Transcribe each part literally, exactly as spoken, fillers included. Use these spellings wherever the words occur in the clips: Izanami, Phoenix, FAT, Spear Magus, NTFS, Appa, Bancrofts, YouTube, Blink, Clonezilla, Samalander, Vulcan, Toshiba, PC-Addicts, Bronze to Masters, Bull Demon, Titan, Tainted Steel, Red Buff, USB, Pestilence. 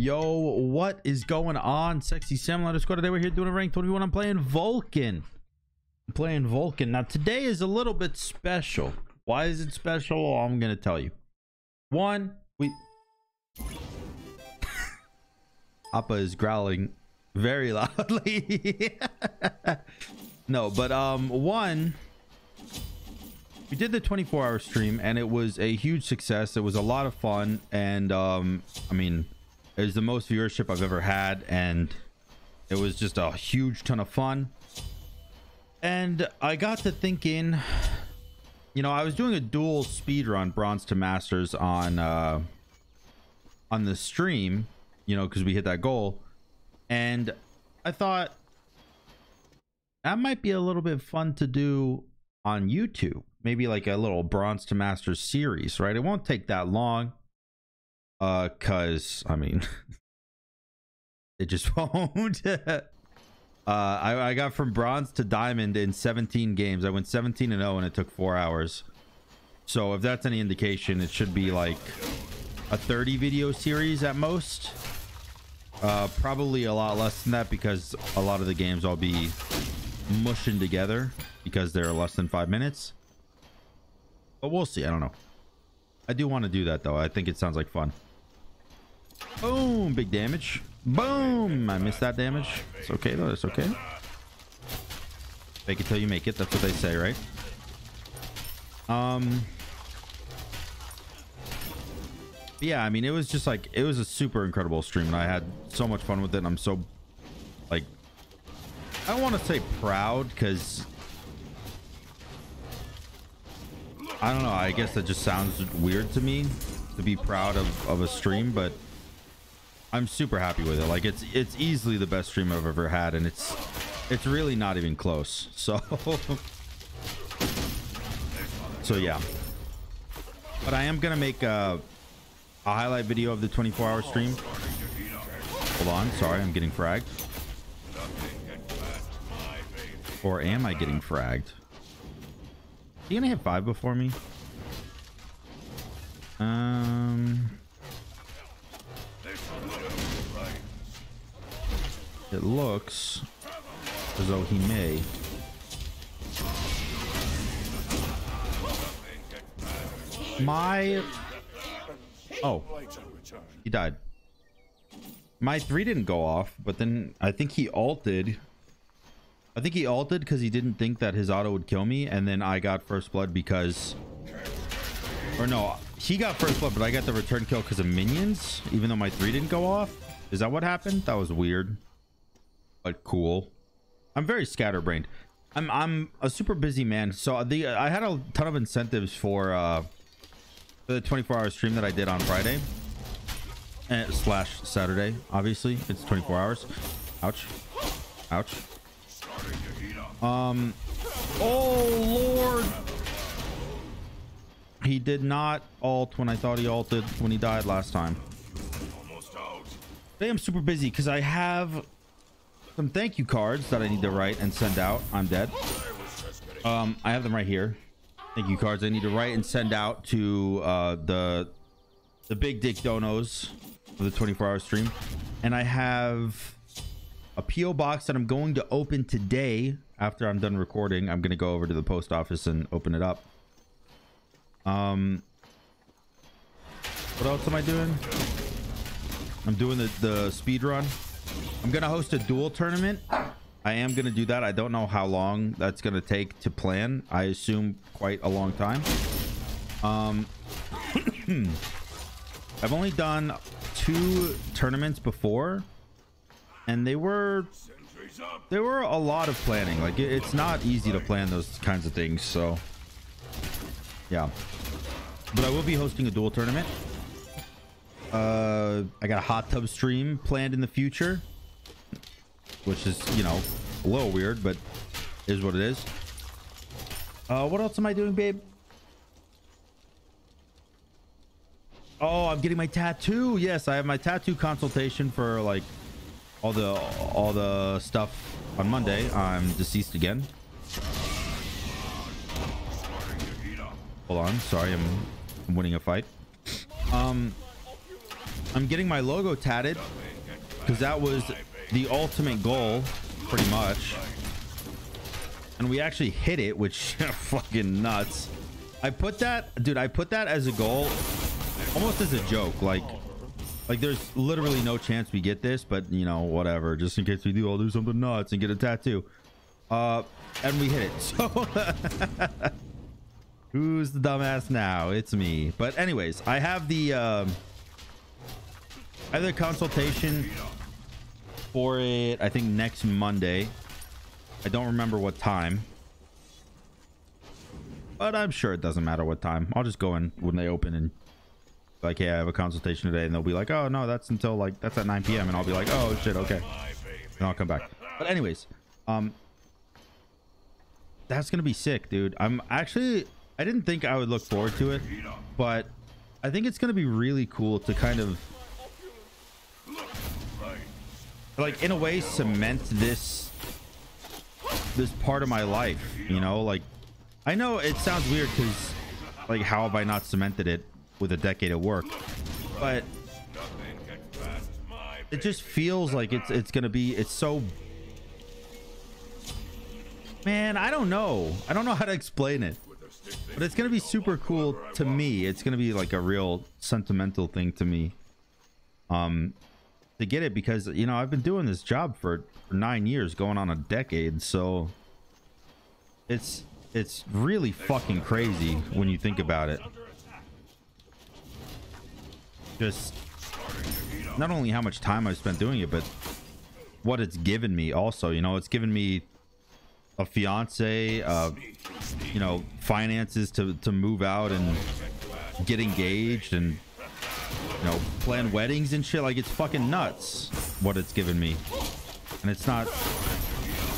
Yo, what is going on, sexy Samalander squad? Today we're here doing a rank twenty-one. I'm playing Vulcan. I'm playing Vulcan. Now today is a little bit special. Why is it special? I'm gonna tell you. One, we Appa is growling very loudly. No, but um one, we did the twenty-four hour stream and it was a huge success. It was a lot of fun, and um I mean, it was the most viewership I've ever had, and it was just a huge ton of fun. And I got to thinking, you know, I was doing a dual speed run, Bronze to Masters, on uh on the stream, you know, because we hit that goal, and I thought that might be a little bit fun to do on YouTube, maybe like a little Bronze to Masters series, right? It won't take that long. Uh, cause I mean, it just won't. uh, I, I got from bronze to diamond in seventeen games. I went seventeen and oh, and it took four hours. So if that's any indication, it should be like a thirty video series at most. Uh, probably a lot less than that, because a lot of the games I'll be mushing together because they're less than five minutes. But we'll see. I don't know. I do want to do that though. I think it sounds like fun. Boom, big damage. Boom, I missed that damage. It's okay though, it's okay. Fake it till you make it, that's what they say, right? Um, yeah, I mean, it was just like, it was a super incredible stream, and I had so much fun with it, and I'm so, like, I don't want to say proud, because I don't know, I guess that just sounds weird to me to be proud of, of a stream, but I'm super happy with it. Like, it's it's easily the best stream I've ever had, and it's it's really not even close. So so yeah, but I am gonna make a, a highlight video of the twenty-four hour stream. Hold on, sorry, I'm getting fragged. Or am I getting fragged? You gonna hit five before me? Um, it looks as though he may. My oh, he died. My three didn't go off, but then I think he ulted. I think he ulted because he didn't think that his auto would kill me, and then I got first blood because, or no, he got first blood, but I got the return kill because of minions, even though my three didn't go off. Is that what happened? That was weird, but cool. I'm very scatterbrained. I'm I'm a super busy man, so the I had a ton of incentives for uh, the twenty-four hour stream that I did on Friday and slash Saturday. Obviously, it's twenty-four hours. Ouch! Ouch! Um oh Lord, he did not ult when I thought he ulted when he died last time. Today I'm super busy because I have some thank you cards that I need to write and send out. I'm dead. um I have them right here, thank you cards I need to write and send out to uh the the big dick donos for the twenty-four hour stream, and I have a P O box that I'm going to open today. After I'm done recording, I'm going to go over to the post office and open it up. Um, what else am I doing? I'm doing the, the speed run. I'm going to host a duel tournament. I am going to do that. I don't know how long that's going to take to plan. I assume quite a long time. Um, I've only done two tournaments before, and they were there were a lot of planning. Like, it, it's not easy to plan those kinds of things, so yeah. But I will be hosting a duel tournament. uh I got a hot tub stream planned in the future, which is, you know, a little weird, but is what it is. Uh what else am I doing, babe? Oh, I'm getting my tattoo. Yes, I have my tattoo consultation for like all the all the stuff on Monday. I'm deceased again. Hold on, sorry, I'm, I'm winning a fight. Um I'm getting my logo tatted because that was the ultimate goal pretty much, and we actually hit it, which fucking nuts. I put that, dude, I put that as a goal almost as a joke, like like there's literally no chance we get this, but you know, whatever, just in case we do, I'll do something nuts and get a tattoo. Uh and we hit it, so who's the dumbass now? It's me. But anyways, I have the um I have the consultation for it, I think next Monday. I don't remember what time, but I'm sure it doesn't matter what time. I'll just go in when they open and like, hey, I have a consultation today, and they'll be like, oh no, that's until like, that's at nine p m and I'll be like, oh shit, okay, and I'll come back. But anyways, um that's gonna be sick, dude. I'm actually, I didn't think I would look forward to it, but I think it's gonna be really cool to kind of like in a way cement this this part of my life, you know? Like, I know it sounds weird because like, how have I not cemented it with a decade of work? But it just feels like it's it's gonna be, it's so, man, I don't know, I don't know how to explain it, but it's gonna be super cool to me. It's gonna be like a real sentimental thing to me, um to get it, because you know, I've been doing this job for nine years, going on a decade, so it's it's really fucking crazy when you think about it, just not only how much time I've spent doing it, but what it's given me also, you know? It's given me a fiance, uh you know, finances to to move out and get engaged, and you know, plan weddings and shit. Like, it's fucking nuts what it's given me, and it's not,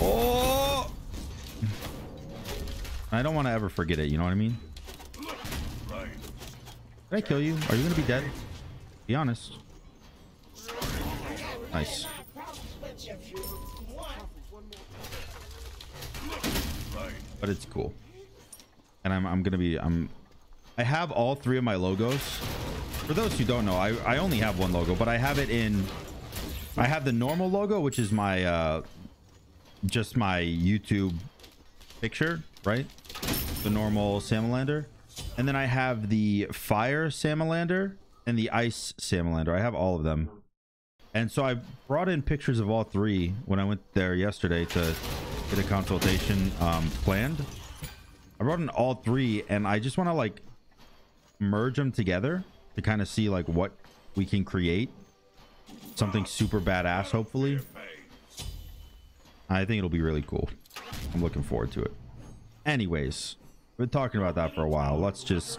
oh, I don't want to ever forget it, you know what I mean? Did I kill you? Are you gonna be dead? Be honest. Nice. But it's cool, and I'm, I'm gonna be, I'm, I have all three of my logos. For those who don't know, I, I only have one logo, but I have it in, I have the normal logo, which is my, uh, just my YouTube picture, right? The normal Samalander. And then I have the fire Samalander and the ice Samalander. I have all of them. And so I brought in pictures of all three when I went there yesterday to get a consultation um, planned. I brought in all three, and I just want to like merge them together to kind of see like what we can create, something super badass hopefully. I think it'll be really cool. I'm looking forward to it. Anyways, we've been talking about that for a while. Let's just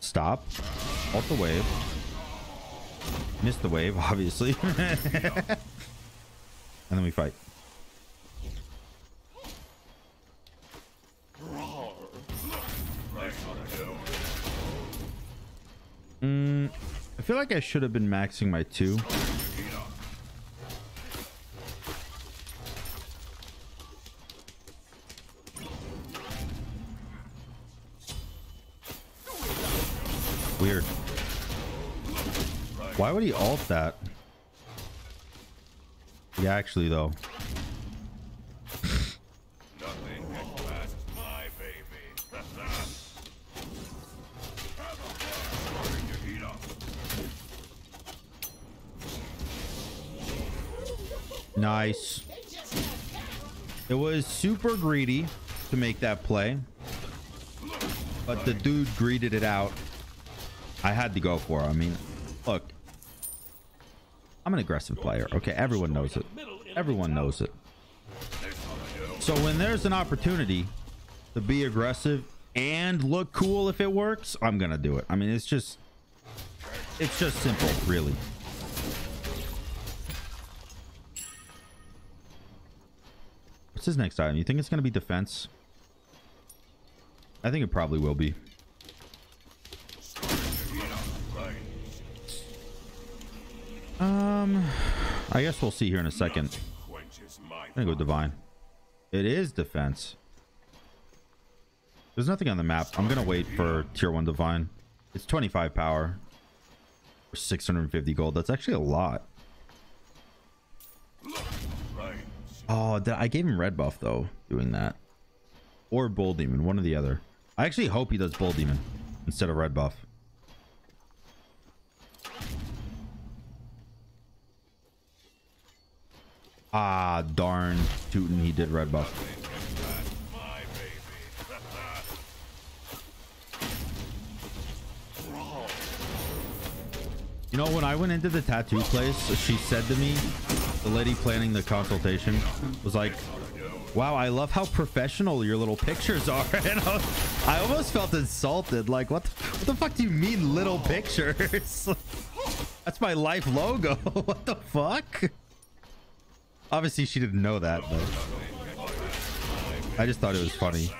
stop. Alt the wave. Missed the wave obviously. And then we fight. Mm, I feel like I should have been maxing my two. Weird. Why would he ult that? Yeah, actually though. Nice. It was super greedy to make that play, but the dude greeted it out. I had to go for it. I mean, look, I'm an aggressive player, okay? Everyone knows it. Everyone knows it. So when there's an opportunity to be aggressive and look cool if it works, I'm gonna do it. I mean, it's just it's just simple, really. His next item, you think it's gonna be defense? I think it probably will be. um I guess we'll see here in a second. I'm gonna go divine. It is defense. There's nothing on the map. I'm gonna wait for tier one divine. It's twenty-five power six hundred fifty gold. That's actually a lot. Oh, I gave him red buff though, doing that. Or Bull Demon, one or the other. I actually hope he does Bull Demon instead of red buff. Ah, darn tootin', he did red buff. You know, when I went into the tattoo place, she said to me, the lady planning the consultation was like, wow, I love how professional your little pictures are. And I, was, I almost felt insulted. Like, what the, what the fuck do you mean little pictures? That's my life logo. What the fuck? Obviously, she didn't know that, but I just thought it was funny.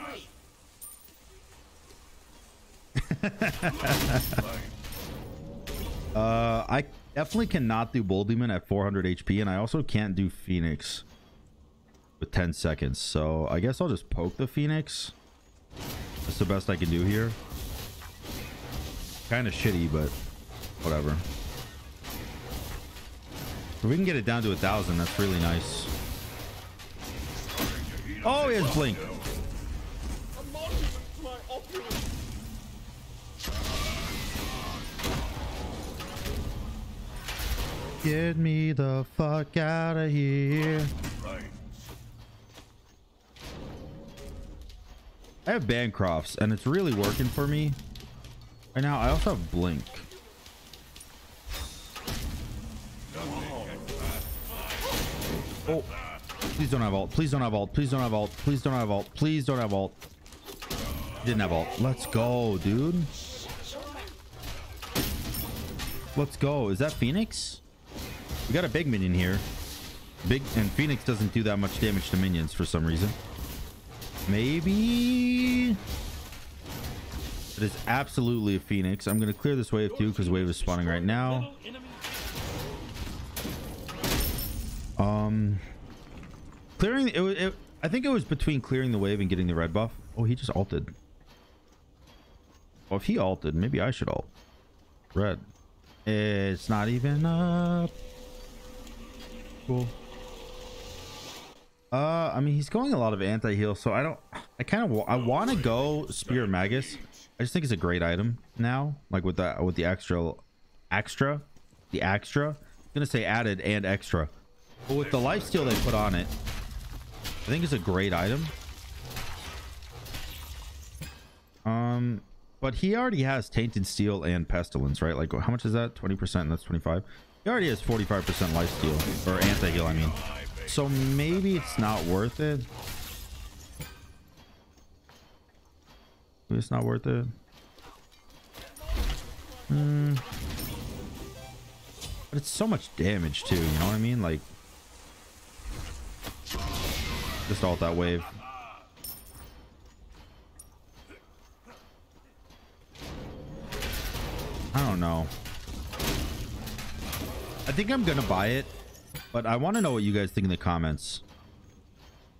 uh, I definitely cannot do Bull Demon at four hundred H P, and I also can't do Phoenix with ten seconds. So I guess I'll just poke the Phoenix. That's the best I can do here. Kind of shitty, but whatever. If we can get it down to a thousand, that's really nice. Oh, he has Blink. Get me the fuck out of here. I have Bancrofts, and it's really working for me right now. I also have Blink. Oh, please don't have ult. Please don't have ult. Please don't have ult. Please don't have ult. Please don't have ult. Didn't have ult. Let's go, dude. Let's go. Is that Phoenix? We got a big minion here. Big, and Phoenix doesn't do that much damage to minions for some reason. Maybe it is absolutely a Phoenix. I'm gonna clear this wave too because wave is spawning right now. Um, clearing it, it. I think it was between clearing the wave and getting the red buff. Oh, he just ulted. Well, if he ulted, maybe I should ult. Red. It's not even up. Cool. Uh, I mean, he's going a lot of anti-heal, so I don't. I kind of. I want to go Spear Magus. I just think it's a great item now. Like with that, with the extra, extra, the extra. I'm gonna say added and extra. But with the lifesteal they put on it, I think it's a great item. Um, but he already has Tainted Steel and Pestilence, right? Like, how much is that? twenty percent, that's twenty-five. He already has forty-five percent lifesteal, or anti-heal, I mean. So maybe it's not worth it. Maybe it's not worth it. Mm. But it's so much damage, too, you know what I mean? Like... Just ult that wave. I don't know. I think I'm gonna buy it, but I want to know what you guys think in the comments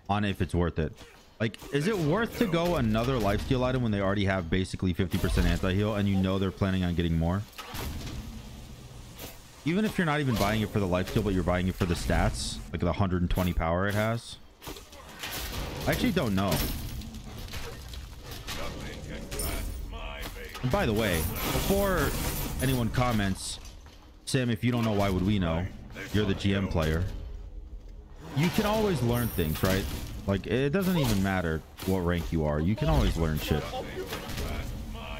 on if it's worth it. Like, is it worth to go another lifesteal item when they already have basically fifty percent anti-heal and you know they're planning on getting more? Even if you're not even buying it for the lifesteal, but you're buying it for the stats, like the one hundred twenty power it has. I actually don't know. And by the way, before anyone comments, Sam, if you don't know, why would we know? You're the G M player. You can always learn things, right? Like, it doesn't even matter what rank you are. You can always learn shit.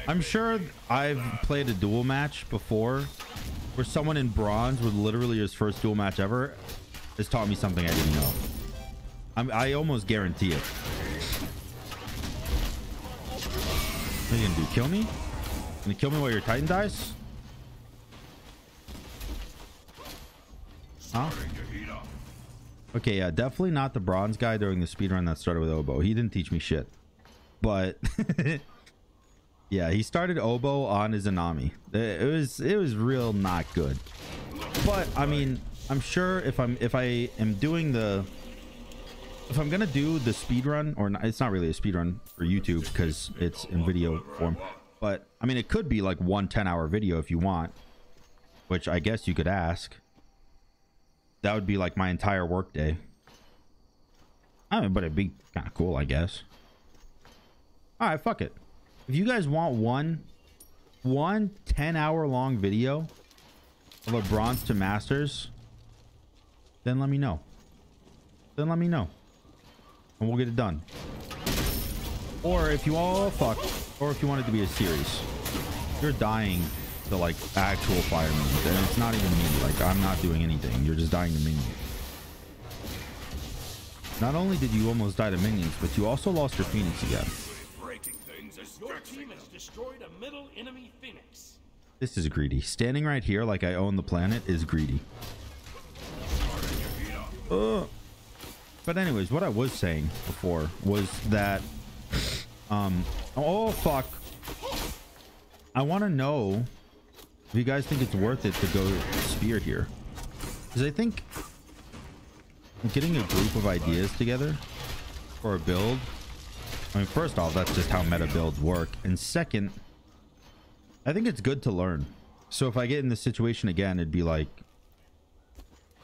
I'm sure I've played a duel match before where someone in bronze with literally his first duel match ever has taught me something I didn't know. I'm, I almost guarantee it. What are you gonna do? Kill me? You gonna kill me while your Titan dies? Huh? Okay, yeah, definitely not the bronze guy during the speedrun that started with oboe. He didn't teach me shit. But yeah, he started oboe on Izanami. It was it was real not good. But I mean, I'm sure if I'm if I am doing the If I'm gonna do the speed run, or not, it's not really a speed run for YouTube because it's in video form, but I mean, it could be like one ten hour video if you want. Which I guess you could ask. That would be like my entire workday. I mean, but it'd be kind of cool, I guess. All right, fuck it. If you guys want one, one ten hour long video of a Bronze to Masters, then let me know. Then let me know. And we'll get it done. Or if you all fuck, or if you want it to be a series, you're dying to like actual fire memes, and it's not even me. Like, I'm not doing anything. You're just dying to minions. Not only did you almost die to minions, but you also lost your Phoenix again. Your team has destroyed a middle enemy Phoenix. This is greedy. Standing right here like I own the planet is greedy. Uh, but anyways, what I was saying before was that um oh fuck, I want to know if you guys think it's worth it to go spear here, because I think getting a group of ideas together for a build, I mean, first off, that's just how meta builds work. And second, I think it's good to learn. So if I get in this situation again, it'd be like,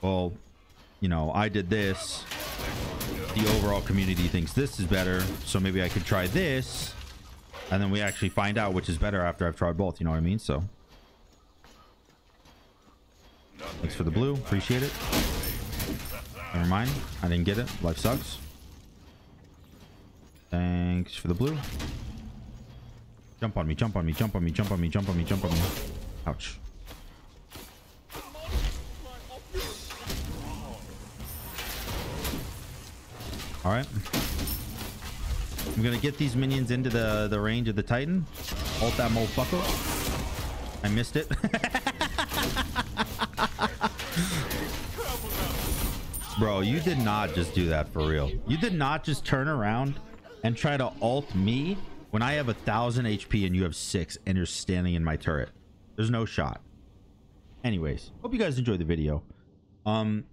well, you know, I did this. The overall community thinks this is better. So maybe I could try this. And then we actually find out which is better after I've tried both. You know what I mean? So thanks for the blue. Appreciate it. Never mind. I didn't get it. Life sucks. Thanks for the blue. Jump on me, jump on me, jump on me, jump on me, jump on me, jump on me. Ouch. All right. I'm going to get these minions into the, the range of the Titan. Ult that motherfucker. I missed it. Bro, you did not just do that for real. You did not just turn around and try to ult me when I have a thousand H P and you have six and you're standing in my turret. There's no shot. Anyways, hope you guys enjoyed the video. Um,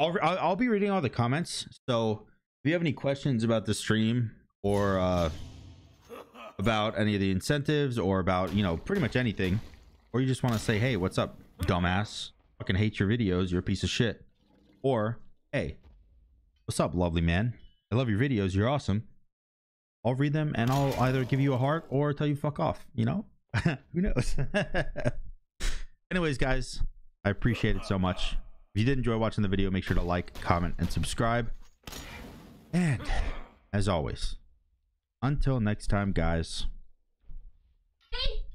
I'll, I'll be reading all the comments. So if you have any questions about the stream or uh, about any of the incentives or about, you know, pretty much anything, or you just want to say, hey, what's up, dumbass? Fucking hate your videos. You're a piece of shit. Or, hey, what's up, lovely man? I love your videos. You're awesome. I'll read them and I'll either give you a heart or tell you fuck off, you know? Who knows? Anyways, guys, I appreciate it so much. If you did enjoy watching the video, make sure to like, comment, and subscribe. And as always, until next time, guys. Hey.